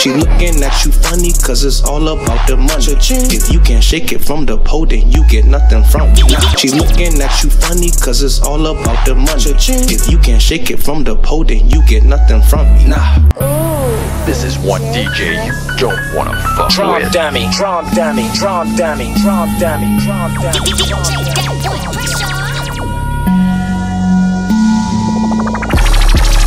She looking at you funny cause it's all about the money. If you can't shake it from the pole, then you get nothing from me. She looking at you funny cause it's all about the money. If you can't shake it from the pole, then you get nothing from me. This is one DJ you don't wanna fuck with. Drum dummy.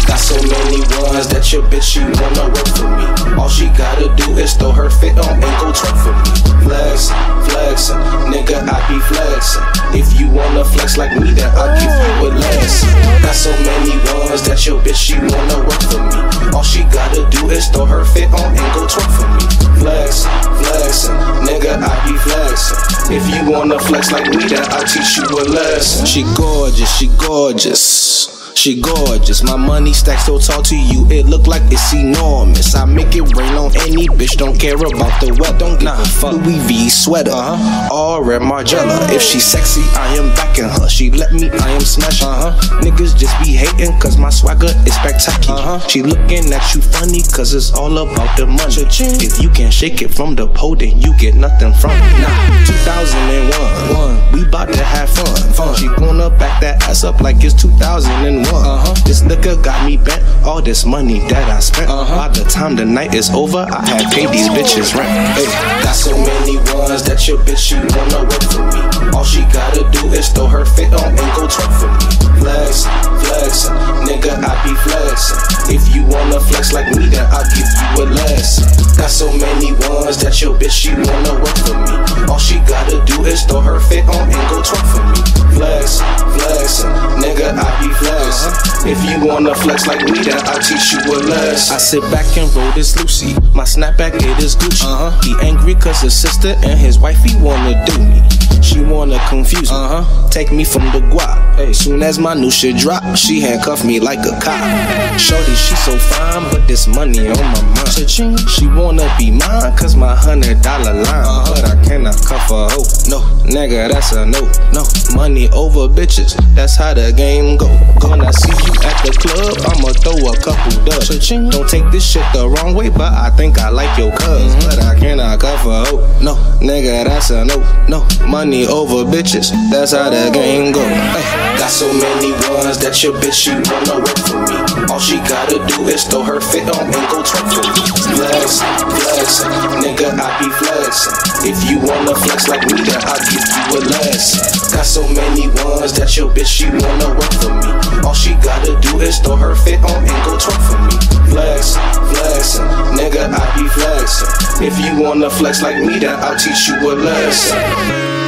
Got so many ones that your bitch, you wanna work for me. All she gotta do is throw her fit on and go twerk for me. Flexin', nigga, I be flexin'. If you wanna flex like me, then I'll give you a lesson. Got so many ones that your bitch, you wanna work for me. All she gotta do is throw her fit on and go twerk for me. Flexin', nigga, I be flexin'. If you wanna flex like me, then I'll teach you a lesson. She gorgeous, my money stacks so tall to you, it look like it's enormous. I make it rain on any bitch, don't care about the weather. Don't give a fuck. Louis V sweater, all red Margiela. If she sexy, I am backing her. She let me, I am smashing. Niggas just be hating cause my swagger is spectacular. She looking at you funny cause it's all about the money. If you can't shake it from the pole, then you get nothing from me. 2001, we bout to have fun. She wanna back that ass up like it's 2001. This liquor got me bent, all this money that I spent. By the time the night is over, I had paid these bitches rent. Got so many ones that your bitch, you wanna work for me. All she gotta do is throw her fit on and go twerk for me. Flexin', nigga, I be flexin'. If you wanna flex like me, then I'll give you a lesson. Got so many ones that your bitch, she wanna work for me. All she gotta do is throw her fit on and go twerk for me. Flexin', nigga, I be flexin'. If you wanna flex like me, then I'll teach you a lesson. I sit back and roll this Lucy. My snapback, it is Gucci. He angry cause his sister and his wifey wanna do me. She wanna confuse me, take me from the guap. Soon as my new shit drop, she handcuffed me like a cop. Shorty, she so fine, but this money on my mind. She wanna be mine, cause my $100 line. But I cannot cuff a hoe, no, nigga, that's a no, no. Money over bitches, that's how the game go. When I see you at the club, I'ma throw a couple dubs. Don't take this shit the wrong way, but I think I like your cuz. But I cannot cuff a hoe, no, nigga, that's a no, no. Money over bitches, that's how the game go. Got so many ones that your bitch, you wanna work for me. All she gotta do is throw her fit on and go twerk for me. Flexin', nigga, I be flexin'. If you wanna flex like me, then I'll give you a lesson. Got so many ones that your bitch, you wanna work for me. All she gotta do is throw her fit on and go twerk for me. Flexin', nigga, I be flexin'. If you wanna flex like me, then I'll teach you a lesson.